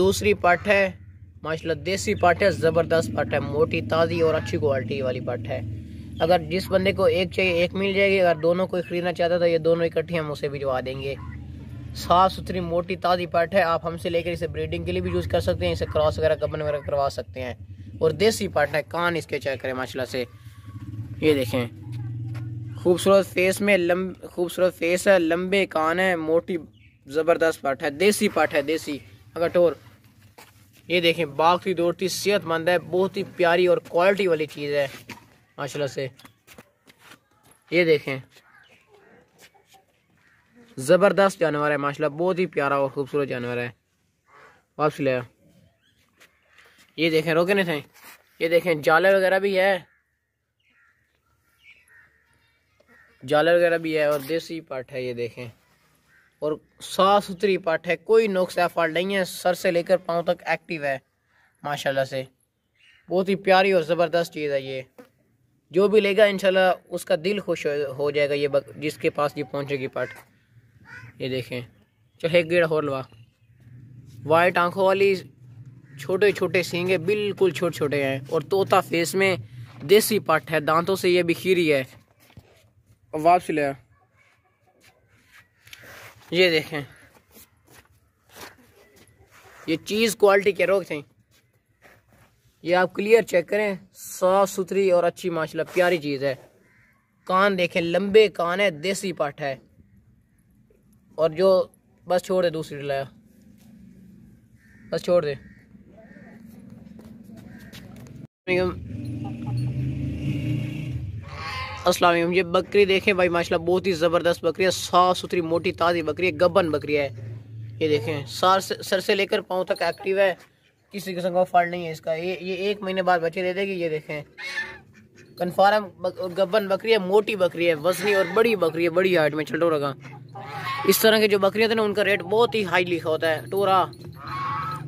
दूसरी पट है माशाल्लाह, देसी पट है, ज़बरदस्त पट है, मोटी ताज़ी और अच्छी क्वालिटी वाली पट है। अगर जिस बंदे को एक चाहिए एक मिल जाएगी, अगर दोनों कोई ख़रीदना चाहता तो ये दोनों इकट्ठी हम उसे भिजवा देंगे। साफ़ सुथरी मोटी ताज़ी पट है, आप हमसे लेकर इसे ब्रीडिंग के लिए भी यूज़ कर सकते हैं, इसे क्रॉस वगैरह कपन वगैरह करवा सकते हैं। और देसी पट है, कान इसके चेक करें माशाल्लाह से, ये देखें खूबसूरत फेस में खूबसूरत फेस है, लंबे कान है, मोटी ज़बरदस्त पट है, देसी पट है, देसी अगटोर। ये देखें बाकी दौड़ती सेहतमंद है, बहुत ही प्यारी और क्वालिटी वाली चीज़ है माशाल्लाह से। ये देखें ज़बरदस्त जानवर है माशाल्लाह, बहुत ही प्यारा और ख़ूबसूरत जानवर है। वापस ले आओ। ये देखें रोके नहीं थे, ये देखें जाले वगैरह भी है, जालर वगैरह भी है, और देसी पाट है ये देखें, और साफ सुथरी पाट है, कोई नुक्स या फॉल्ट नहीं है, सर से लेकर पाँव तक एक्टिव है माशाल्लाह से। बहुत ही प्यारी और ज़बरदस्त चीज़ है ये, जो भी लेगा इंशाल्लाह उसका दिल खुश हो जाएगा ये जिसके पास ये पहुंचेगी पाट। ये देखें चलो एक गेड़ा और लवा। वाइट आँखों वाली, छोटे छोटे सींगे बिल्कुल छोटे छोटे हैं, और तोता फेस में देसी पाट है, दांतों से ये बिखीरी है। वापस ले। ये देखें ये चीज़ क्वालिटी के रोक थे, ये आप क्लियर चेक करें, साफ सुथरी और अच्छी माशाल्लाह प्यारी चीज़ है। कान देखें, लंबे कान है, देसी पट है, और जो बस छोड़ दे, दूसरी लाया बस छोड़ दे। अस्सलाम वालेकुम। ये बकरी देखें भाई माशाल्लाह, बहुत ही ज़बरदस्त बकरी है, साफ़ सुथरी मोटी ताज़ी बकरी है, गब्बन बकरी है। ये देखें सर से लेकर पाँव तक एक्टिव है, किसी किस्म का फॉल्ट नहीं है इसका। ये एक महीने बाद बच्चे दे देगी। ये देखें कन्फर्म गब्बन बकरी है, मोटी बकरी है, वजनी और बड़ी बकरी है, बड़ी हाइट में। चलो रखा, इस तरह के जो बकरियाँ थे ना उनका रेट बहुत ही हाई लिखा होता है। टोरा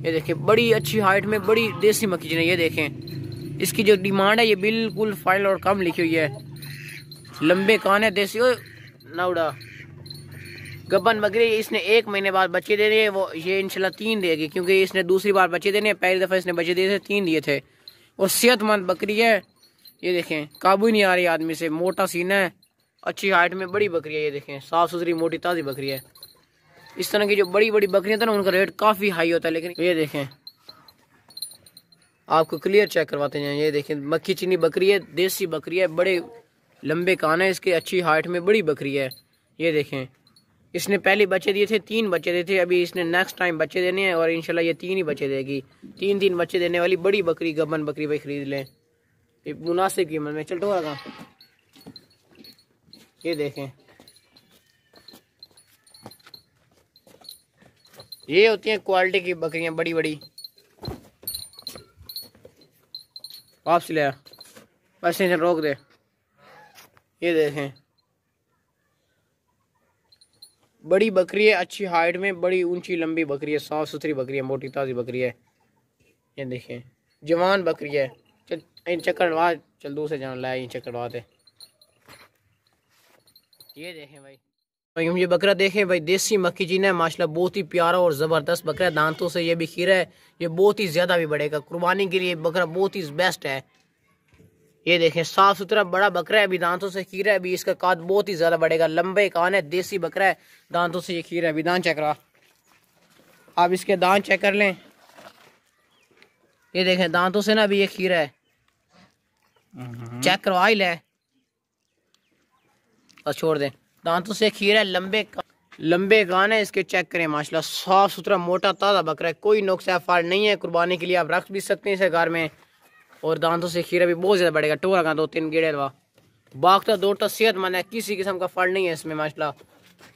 ये देखें बड़ी अच्छी हाइट में, बड़ी देसी मक्खी है। ये देखें इसकी जो डिमांड है ये बिल्कुल फाइल और कम लिखी हुई है। लंबे कान है, देसी हो नाउडा गब्बन बकरी। इसने एक महीने बाद बच्चे दे दिए, वो ये इंशाल्लाह 3 देगी, क्योंकि इसने दूसरी बार बच्चे देने, पहली दफ़ा इसने बच्चे दिए थे 3 दिए थे। और सेहतमंद बकरी है, ये देखें काबू नहीं आ रही आदमी से, मोटा सीना है, अच्छी हाइट में बड़ी बकरी है। ये देखें साफ़ सुथरी मोटी ताज़ी बकरी है। इस तरह की जो बड़ी बड़ी बकरियाँ थी ना उनका रेट काफ़ी हाई होता है, लेकिन ये देखें आपको क्लियर चेक करवाते हैं। ये देखें मक्खी चीनी बकरी है, देसी बकरी है, बड़े लंबे कान है इसके, अच्छी हाइट में बड़ी बकरी है। ये देखें इसने पहले बच्चे दिए थे, 3 बच्चे दिए थे, अभी इसने नेक्स्ट टाइम बच्चे देने हैं, और इंशाल्लाह ये 3 ही बच्चे देगी। 3 बच्चे देने वाली बड़ी बकरी गब्बन बकरी भाई ख़रीद लें, ये मुनासिब कीमत में। चलो आगा। ये देखें ये होती हैं क्वालिटी की बकरियाँ, बड़ी बड़ी। वापस ले, बस इसे रोक दे। ये देखें बड़ी बकरी है, अच्छी हाइट में, बड़ी ऊंची लंबी बकरी है, साफ सुथरी बकरी है, मोटी ताज़ी बकरी है। ये देखें जवान बकरी है। चल इन चक्करवा, चल दूसरे जानवर लाया, इन चक्करवा दे। ये देखें भाई हम ये बकरा देखें भाई, देसी मक्खी जीना है माशाल्लाह, बहुत ही प्यारा और ज़बरदस्त बकरा है, दांतों से ये भी खीरा है, ये बहुत ही ज़्यादा भी बढ़ेगा, कुर्बानी के लिए बकरा बहुत ही बेस्ट है। ये देखें साफ सुथरा बड़ा बकरा है, अभी दांतों से खीरा है, अभी इसका काद बहुत ही ज़्यादा बढ़ेगा, लंबे कान है, देसी बकरा है, दांतों से ये खीरा है। अभी दांत चेक करा, आप इसके दांत चेक कर लें। ये देखें दांतों से ना अभी ये खीरा है, चेक करवा ही लें और छोड़ दें, दांतों से खीरा है, लंबे कान है इसके, चेक करें माशाल्लाह, साफ सुथरा मोटा ताज़ा बकरा है, कोई नुक्स फाल्ट नहीं है, कुर्बानी के लिए आप रख भी सकते हैं इसे घर में, और दांतों से खीरा भी बहुत ज़्यादा बढ़ेगा। टोरा का 2-3 गेड़े लगा, बागता दौड़ता सेहतमंद है, किसी किस्म का फल नहीं है इसमें माशाल्लाह,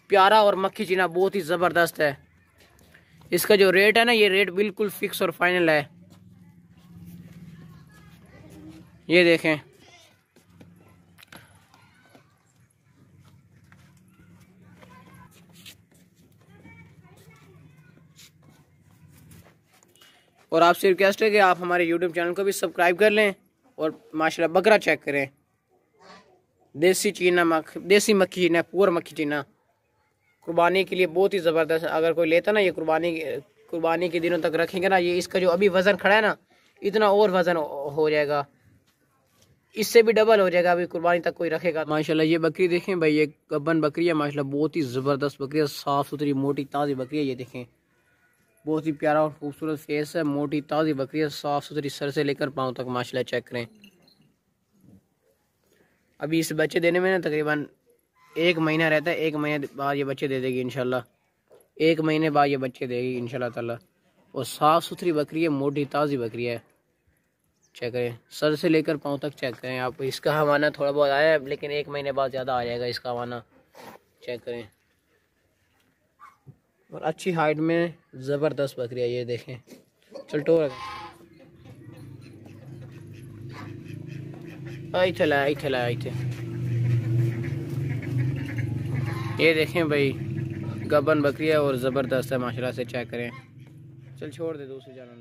प्यारा और मक्खी चीना बहुत ही ज़बरदस्त है। इसका जो रेट है ना ये रेट बिल्कुल फिक्स और फाइनल है। ये देखें और आपसे रिक्वेस्ट है कि आप हमारे यूट्यूब चैनल को भी सब्सक्राइब कर लें, और माशाल्लाह बकरा चेक करें, देसी चीना देसी मक्खी चीना, पूरा मक्खी चीना, कुर्बानी के लिए बहुत ही ज़बरदस्त। अगर कोई लेता ना ये कुर्बानी कुर्बानी के दिनों तक रखेंगे ना, ये इसका जो अभी वज़न खड़ा है ना इतना और वज़न हो जाएगा, इससे भी डबल हो जाएगा अभी कुर्बानी तक कोई रखेगा। माशाल्लाह ये बकरी देखें भाई, ये गब्बन बकरी है माशाल्लाह, बहुत ही ज़बरदस्त बकरी है, साफ़ सुथरी मोटी ताज़ी बकरी है। ये देखें बहुत ही प्यारा और खूबसूरत फेस है, मोटी ताज़ी बकरी है, साफ़ सुथरी सर से लेकर पाँव तक माशाल्लाह। चेक करें अभी इस बच्चे देने में ना तकरीबन 1 महीना रहता है, 1 महीने बाद ये बच्चे दे देगी इंशाल्लाह, 1 महीने बाद ये बच्चे देगी इंशाल्लाह ताला। और साफ़ सुथरी बकरी है, मोटी ताज़ी बकरी है। चेक करें सर से लेकर पाँव तक, चेक करें आप। इसका हवाना थोड़ा बहुत आया है लेकिन 1 महीने बाद ज़्यादा आ जाएगा इसका हवाना। चेक करें और अच्छी हाइट में ज़बरदस्त बकरी है, ये देखें चलटो आई चला आई चला आई थे। ये देखें भाई गब्बन बकरी है और ज़बरदस्त है माशाल्लाह से। चेक करें चल छोड़ दे दूसरे जानवर।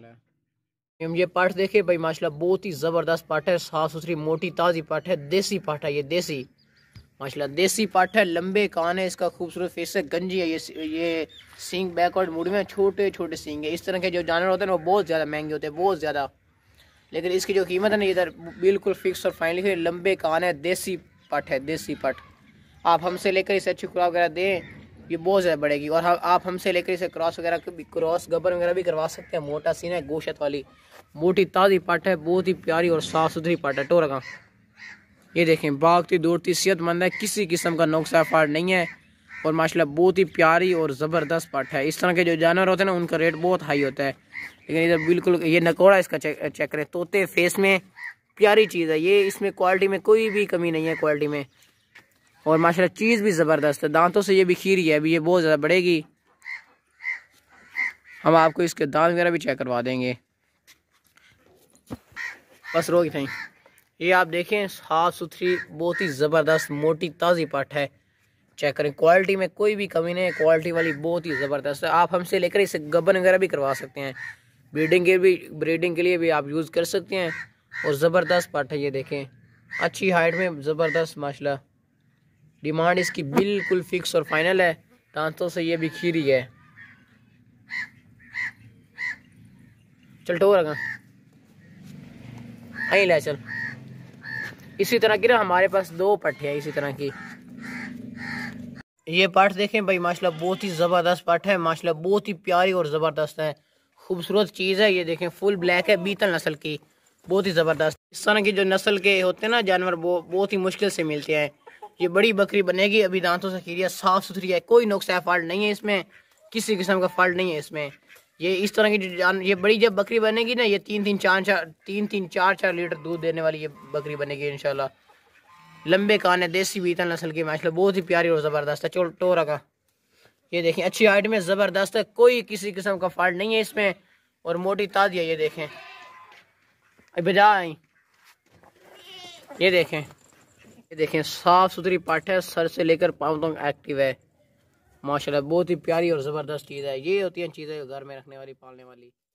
हम ये पाठ देखे भाई माशाल्लाह बहुत ही ज़बरदस्त पाठ है, साफ़ सुथरी मोटी ताज़ी पाठ है, देसी पाठ है। ये देसी माशाल्लाह देसी पाठ है, लंबे कान है इसका, खूबसूरत फेस है, गंजी है ये सींग बैकवर्ड मुड़ में, छोटे छोटे सींग है। इस तरह के जो जानवर होते हैं वो बहुत ज़्यादा महंगे होते हैं, बहुत ज़्यादा, लेकिन इसकी जो कीमत है ना इधर बिल्कुल फिक्स और फाइनल है। लंबे कान है, देसी पाठ है, देसी पाठ। आप हमसे लेकर इसे अच्छी खुराक वगैरह दें ये बहुत ज़्यादा बढ़ेगी। और आप हमसे लेकर इसे क्रॉस वगैरह क्रॉस गब्बन वगैरह भी करवा सकते हैं। मोटा सीन है, गोशत वाली मोटी ताज़ी पाठ है, बहुत ही प्यारी और साफ़ सुथरी पाठ है। टोरगा ये देखें भागती दौड़ती सेहतमंद है, किसी किस्म का नुकसान फाड़ नहीं है और माशाल्लाह बहुत ही प्यारी और ज़बरदस्त पाठ है। इस तरह के जो जानवर होते हैं ना उनका रेट बहुत हाई होता है, लेकिन इधर बिल्कुल ये नकोड़ा इसका चेक करें, तोते फेस में प्यारी चीज़ है ये, इसमें क्वालिटी में कोई भी कमी नहीं है क्वालिटी में। और माशाल्लाह चीज़ भी ज़बरदस्त है, दांतों से ये भी खीरी है, अभी ये बहुत ज़्यादा बढ़ेगी। हम आपको इसके दांत वगैरह भी चेक करवा देंगे। बस रोक थी ये आप देखें साफ़ सुथरी बहुत ही ज़बरदस्त मोटी ताज़ी पाठ है। चेक करें क्वालिटी में कोई भी कमी नहीं है, क्वालिटी वाली बहुत ही ज़बरदस्त है। आप हमसे लेकर इसे गब्बन वगैरह भी करवा सकते हैं, ब्रीडिंग के लिए भी आप यूज़ कर सकते हैं और ज़बरदस्त पाठ है। ये देखें अच्छी हाइट में ज़बरदस्त माशाल्लाह, डिमांड इसकी बिल्कुल फिक्स और फाइनल है। दांतों से ये भी खीरी है, चल टो रखा आई ले चल। इसी तरह की ना हमारे पास 2 पट्टे हैं इसी तरह की। ये पाठ देखें भाई माशाल्लाह बहुत ही ज़बरदस्त पाठ है, माशाल्लाह बहुत ही प्यारी और ज़बरदस्त है, खूबसूरत चीज़ है। ये देखें फुल ब्लैक है, बीतल नस्ल की, बहुत ही ज़बरदस्त। इस तरह की जो नस्ल के होते हैं ना जानवर वो बहुत ही मुश्किल से मिलते हैं। ये बड़ी बकरी बनेगी, अभी दांतों से खीरी है, साफ़ सुथरी है, कोई नुकसान फॉल्ट नहीं है इसमें, किसी किस्म का फॉल्ट नहीं है इसमें। ये इस तरह की जो ये बड़ी जब बकरी बनेगी ना ये 3-4 लीटर दूध देने वाली ये बकरी बनेगी इंशाल्लाह। लंबे कान है, देसी बीतल नस्ल की माशाल्लाह, बहुत ही प्यारी और ज़बरदस्त है। चोल टोरा का ये देखें अच्छी हाइट में ज़बरदस्त है, कोई किसी किस्म का फॉल्ट नहीं है इसमें और मोटी ताज़ी है। ये देखें बजा आई, ये देखें साफ़ सुथरी पाठ है, सर से लेकर पाँव तक एक्टिव है माशाल्लाह, बहुत ही प्यारी और ज़बरदस्त चीज़ है। ये होती हैं चीज़ें घर में रखने वाली, पालने वाली।